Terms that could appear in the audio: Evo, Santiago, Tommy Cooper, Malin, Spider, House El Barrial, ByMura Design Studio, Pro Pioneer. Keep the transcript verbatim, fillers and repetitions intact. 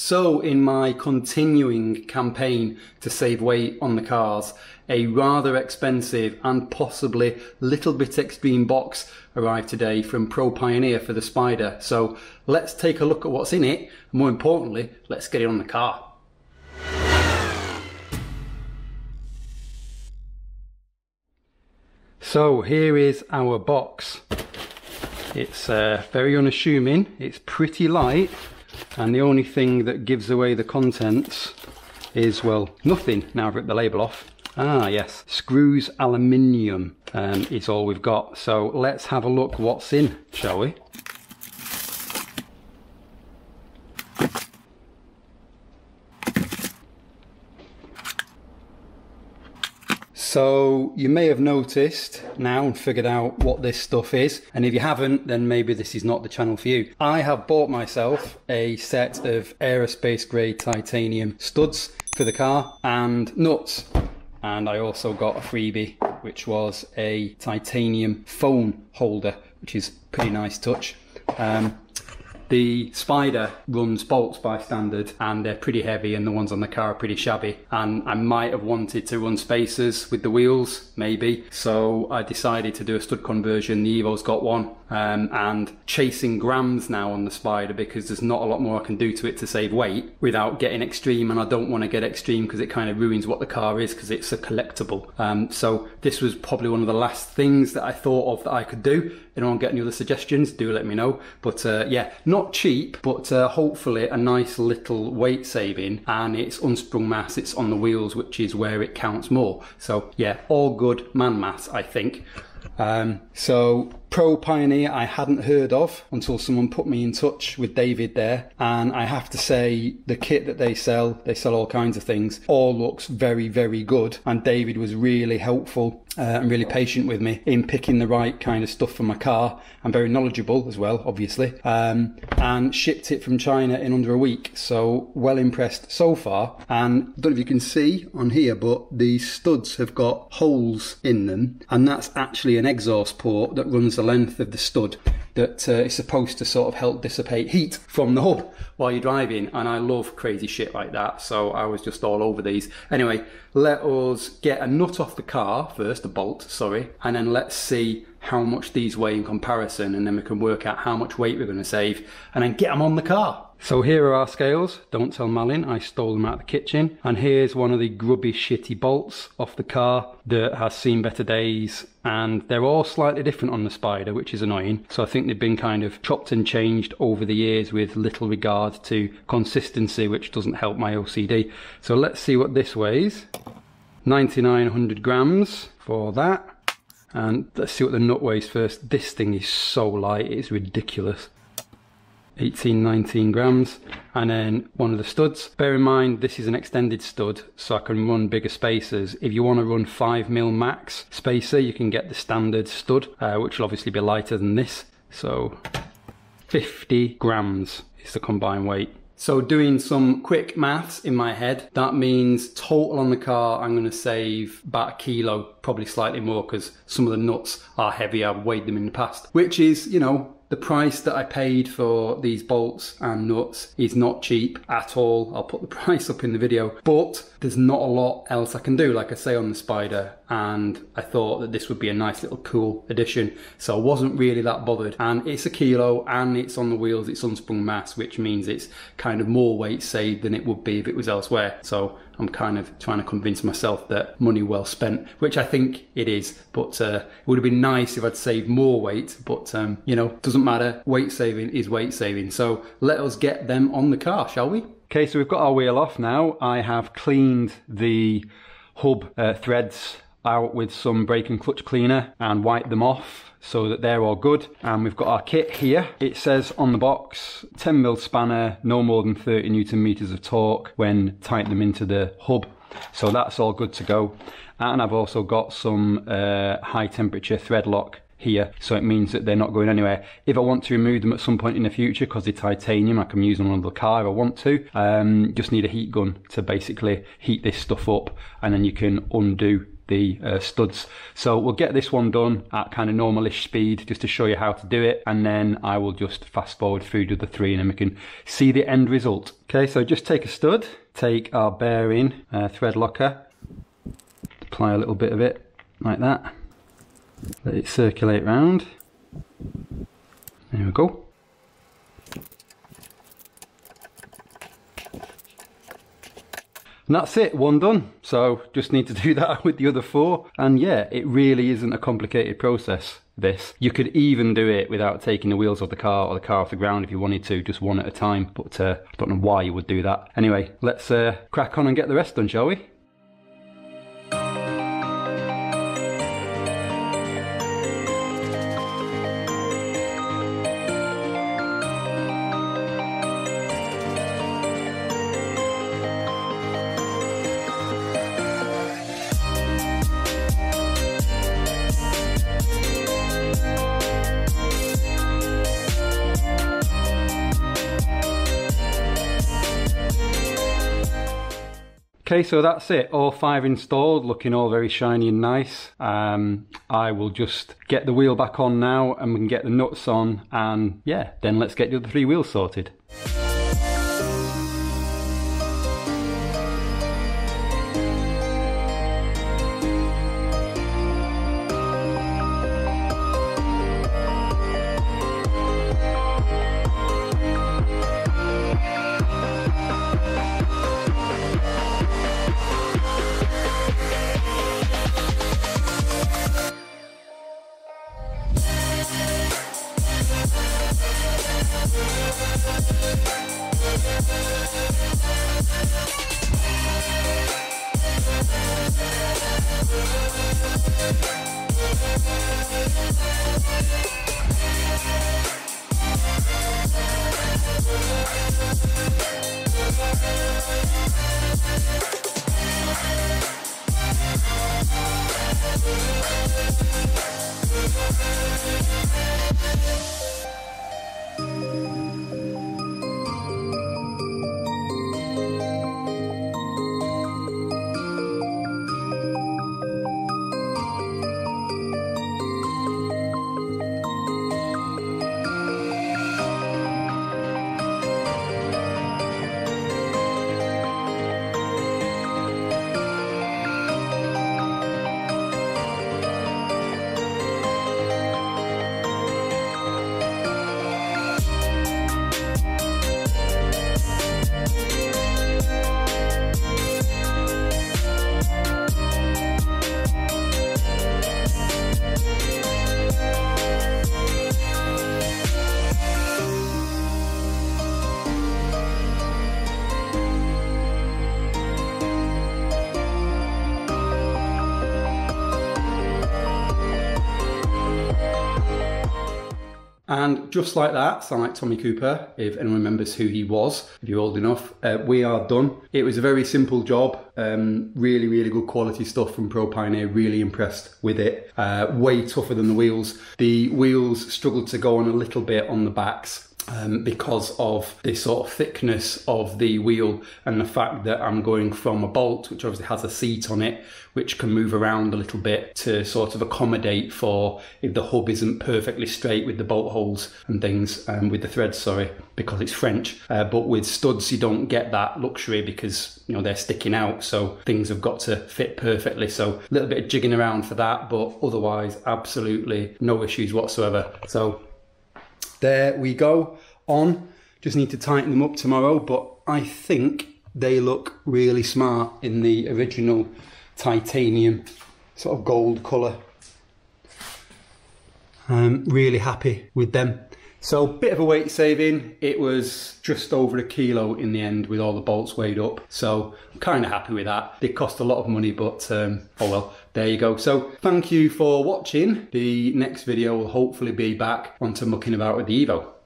So in my continuing campaign to save weight on the cars, a rather expensive and possibly little bit extreme box arrived today from Pro Pioneer for the Spider. So let's take a look at what's in it, and more importantly, let's get it on the car. So here is our box. It's uh, very unassuming, it's pretty light. And the only thing that gives away the contents is, well, nothing. Now I've ripped the label off. Ah, yes. Screws aluminium um, is all we've got. So let's have a look what's in, shall we? So you may have noticed now and figured out what this stuff is, and if you haven't, then maybe this is not the channel for you. I have bought myself a set of aerospace grade titanium studs for the car and nuts, and I also got a freebie which was a titanium phone holder, which is a pretty nice touch. Um, The Spider runs bolts by standard and they're pretty heavy, and the ones on the car are pretty shabby, and I might have wanted to run spacers with the wheels maybe, so I decided to do a stud conversion. The Evo's got one, um, and chasing grams now on the Spider because there's not a lot more I can do to it to save weight without getting extreme, and I don't want to get extreme because it kind of ruins what the car is because it's a collectible. Um, so this was probably one of the last things that I thought of that I could do. Anyone get any other suggestions, do let me know. But uh, yeah, not cheap, but uh, hopefully a nice little weight saving, and it's unsprung mass, it's on the wheels, which is where it counts more. So yeah, all good man mass, I think. Um, so Pro Pioneer I hadn't heard of until someone put me in touch with David there, and I have to say the kit that they sell, they sell all kinds of things, all looks very very good, and David was really helpful uh, and really patient with me in picking the right kind of stuff for my car, and very knowledgeable as well obviously, um, and shipped it from China in under a week, so well impressed so far. And I don't know if you can see on here, but the studs have got holes in them, and that's actually an exhaust port that runs the length of the stud that uh, is supposed to sort of help dissipate heat from the hub while you're driving, and I love crazy shit like that, so I was just all over these. Anyway, let us get a nut off the car first, a bolt, sorry, and then let's see how much these weigh in comparison, and then we can work out how much weight we're going to save and then get them on the car. So here are our scales, don't tell Malin, I stole them out of the kitchen, and here's one of the grubby shitty bolts off the car that has seen better days, and they're all slightly different on the Spider, which is annoying. So I think they've been kind of chopped and changed over the years with little regard to consistency, which doesn't help my O C D. So let's see what this weighs. ninety-nine hundred grams for that, and let's see what the nut weighs first. This thing is so light, it's ridiculous. eighteen, nineteen grams. And then one of the studs, bear in mind this is an extended stud, so I can run bigger spacers. If you want to run five mil max spacer, you can get the standard stud, uh, which will obviously be lighter than this. So fifty grams is the combined weight. So doing some quick maths in my head, that means total on the car I'm going to save about a kilo, probably slightly more because some of the nuts are heavy, I've weighed them in the past, which is, you know, the price that I paid for these bolts and nuts is not cheap at all. I'll put the price up in the video, but there's not a lot else I can do, like I say, on the Spider, and I thought that this would be a nice little cool addition, so I wasn't really that bothered. And it's a kilo and it's on the wheels, it's unsprung mass, which means it's kind of more weight saved than it would be if it was elsewhere. So I'm kind of trying to convince myself that money well spent, which I think it is, but uh, it would have been nice if I'd saved more weight, but um, you know, doesn't matter, weight saving is weight saving. So let us get them on the car, shall we? Okay, so we've got our wheel off now. I have cleaned the hub uh, threads out with some brake and clutch cleaner and wiped them off so that they're all good, and we've got our kit here. It says on the box ten mil spanner, no more than thirty newton meters of torque when tightening into the hub, so that's all good to go. And I've also got some uh, high temperature thread lock here, so it means that they're not going anywhere. If I want to remove them at some point in the future, because they're titanium, I can use them on the car if I want to. Um, just need a heat gun to basically heat this stuff up, and then you can undo the uh, studs. So we'll get this one done at kind of normalish speed just to show you how to do it, and then I will just fast forward through to the three and then we can see the end result. Okay, so just take a stud, take our bearing uh, thread locker, apply a little bit of it like that, let it circulate round. There we go. And that's it, one done. So just need to do that with the other four. And yeah, it really isn't a complicated process, this. You could even do it without taking the wheels off the car or the car off the ground if you wanted to, just one at a time. But uh, I don't know why you would do that. Anyway, let's uh, crack on and get the rest done, shall we? Okay, so that's it, all five installed, looking all very shiny and nice. Um, I will just get the wheel back on now and we can get the nuts on, and yeah, then let's get the other three wheels sorted. And just like that, sound like Tommy Cooper, if anyone remembers who he was, if you're old enough, uh, we are done. It was a very simple job, um, really, really good quality stuff from Pro Pioneer, really impressed with it. Uh, way tougher than the wheels. The wheels struggled to go on a little bit on the backs. Um, because of the sort of thickness of the wheel and the fact that I'm going from a bolt, which obviously has a seat on it, which can move around a little bit to sort of accommodate for if the hub isn't perfectly straight with the bolt holes and things, um, with the threads, sorry, because it's French. Uh, but with studs, you don't get that luxury because, you know, they're sticking out, so things have got to fit perfectly. So a little bit of jigging around for that, but otherwise, absolutely no issues whatsoever. So there we go, on. Just need to tighten them up tomorrow, but I think they look really smart in the original titanium sort of gold colour. I'm really happy with them. So, bit of a weight saving. It was just over a kilo in the end with all the bolts weighed up. So, I'm kind of happy with that. They cost a lot of money, but um, oh well. There you go. So thank you for watching. The next video will hopefully be back onto mucking about with the Evo.